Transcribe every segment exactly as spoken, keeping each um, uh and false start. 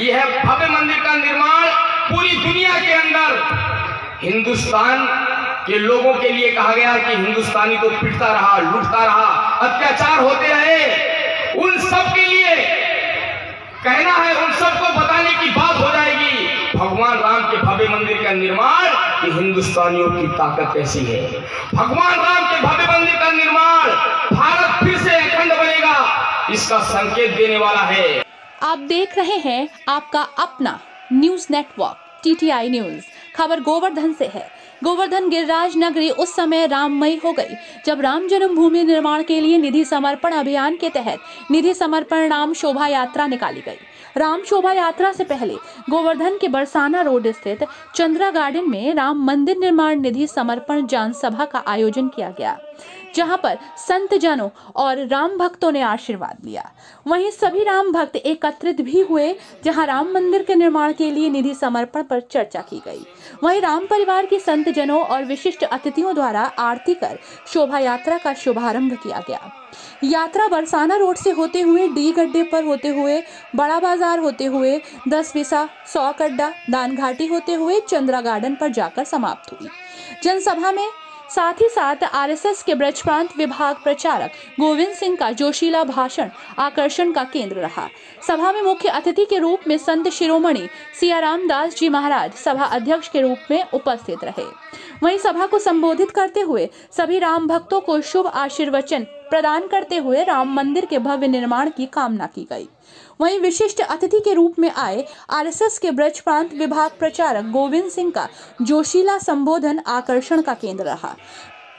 यह भव्य मंदिर का निर्माण पूरी दुनिया के अंदर हिंदुस्तान के लोगों के लिए कहा गया कि हिंदुस्तानी को पीटता रहा, लूटता रहा, अत्याचार होते रहे, उन सब के लिए कहना है, उन सबको बताने की बात हो जाएगी। भगवान राम के भव्य मंदिर का निर्माण कि हिंदुस्तानियों की ताकत कैसी है। भगवान राम के भव्य मंदिर का निर्माण भारत फिर से अखंड बनेगा, इसका संकेत देने वाला है। आप देख रहे हैं आपका अपना न्यूज नेटवर्क टीटीआई न्यूज। खबर गोवर्धन से है। गोवर्धन गिरिराज नगरी उस समय राममय हो गई जब राम जन्म भूमि निर्माण के लिए निधि समर्पण अभियान के तहत निधि समर्पण राम शोभा यात्रा निकाली गई। राम शोभा यात्रा से पहले गोवर्धन के बरसाना रोड स्थित चंद्रा गार्डन में राम मंदिर निर्माण निधि समर्पण जान सभा का आयोजन किया गया, जहां पर संत जनों और राम भक्तों ने आशीर्वाद लिया। वहीं सभी राम भक्त एकत्रित भी हुए, जहां राम मंदिर के निर्माण के लिए निधि समर्पण पर चर्चा की गई। वहीं राम परिवार के संत जनों और विशिष्ट अतिथियों द्वारा आरती कर शोभा यात्रा का शुभारंभ किया गया। यात्रा बरसाना रोड से होते हुए डी गड्ढे पर होते हुए बड़ा बाजार होते हुए दस विसा सौ गड्ढा दान घाटी होते हुए चंद्रा गार्डन पर जाकर समाप्त हुई। जनसभा में साथ ही साथ आरएसएस के ब्रज प्रांत विभाग प्रचारक गोविंद सिंह का जोशीला भाषण आकर्षण का केंद्र रहा। सभा में मुख्य अतिथि के रूप में संत शिरोमणि सिया दास जी महाराज सभा अध्यक्ष के रूप में उपस्थित रहे। वहीं सभा को संबोधित करते हुए सभी राम भक्तों को शुभ आशीर्वचन प्रदान करते हुए राम मंदिर के भव्य निर्माण की कामना की गई। वहीं विशिष्ट अतिथि के रूप में आए आरएसएस के ब्रज प्रांत विभाग प्रचारक गोविंद सिंह का जोशीला संबोधन आकर्षण का केंद्र रहा।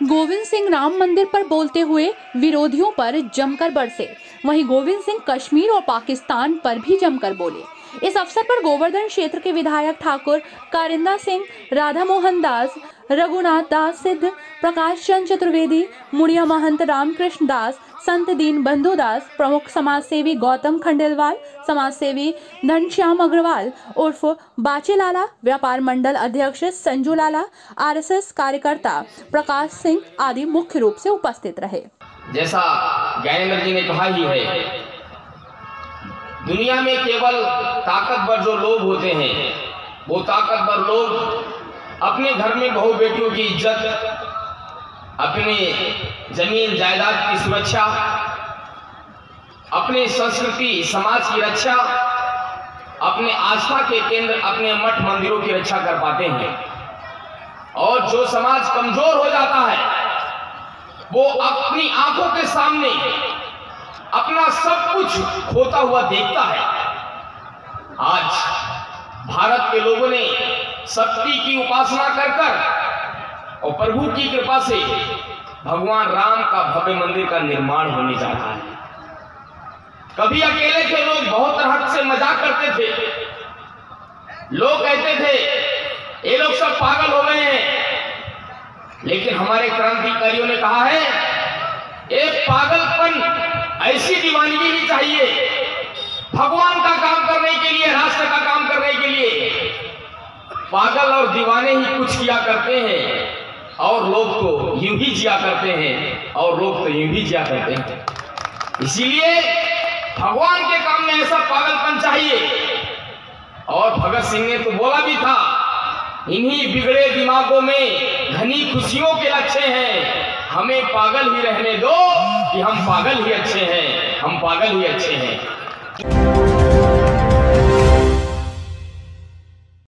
गोविंद सिंह राम मंदिर पर बोलते हुए विरोधियों पर जमकर बरसे। वहीं गोविंद सिंह कश्मीर और पाकिस्तान पर भी जमकर बोले। इस अवसर पर गोवर्धन क्षेत्र के विधायक ठाकुर कारिंदा सिंह, राधा मोहन दास, रघुनाथ दास, सिद्ध प्रकाश, चंद चतुर्वेदी, मुनिया महंत, रामकृष्ण दास, संत दीन बंधु दास, प्रमुख समाज सेवी गौतम खंडेलवाल, समाज सेवी धन अग्रवाल उर्फ बाचे लाला, व्यापार मंडल अध्यक्ष संजू लाला, आरएसएस कार्यकर्ता प्रकाश सिंह आदि मुख्य रूप से उपस्थित रहे। जैसा ज्ञानेंद्र जी ने कहा ही है, दुनिया में केवल ताकतवर जो लोग होते हैं वो ताकतवर लोग अपने घर में बहु बेटियों की इज्जत, अपने जमीन जायदाद की सुरक्षा, अपने संस्कृति समाज की रक्षा, अपने आस्था के केंद्र अपने मठ मंदिरों की रक्षा कर पाते हैं। और जो समाज कमजोर हो जाता है वो अपनी आंखों के सामने अपना सब कुछ खोता हुआ देखता है। आज भारत के लोगों ने शक्ति की उपासना कर कर और प्रभु की कृपा से भगवान राम का भव्य मंदिर का निर्माण होने जा रहा है। कभी अकेले थे लोग, बहुत तरह से मजाक करते थे, लोग कहते थे ये लोग सब पागल हो गए हैं, लेकिन हमारे क्रांतिकारियों ने कहा है ये पागलपन ऐसी दीवानगी नहीं चाहिए। भगवान का काम करने के लिए, राष्ट्र का काम करने के लिए पागल और दीवाने ही कुछ किया करते हैं, और लोग तो यूं ही जिया करते हैं और लोग तो यूं ही जिया करते हैं। इसीलिए भगवान के काम में ऐसा पागलपन चाहिए। और भगत सिंह ने तो बोला भी था, इन्हीं बिगड़े दिमागों में घनी खुशियों के लच्छे हैं, हमें पागल ही रहने दो कि हम पागल ही अच्छे हैं, हम पागल ही अच्छे हैं।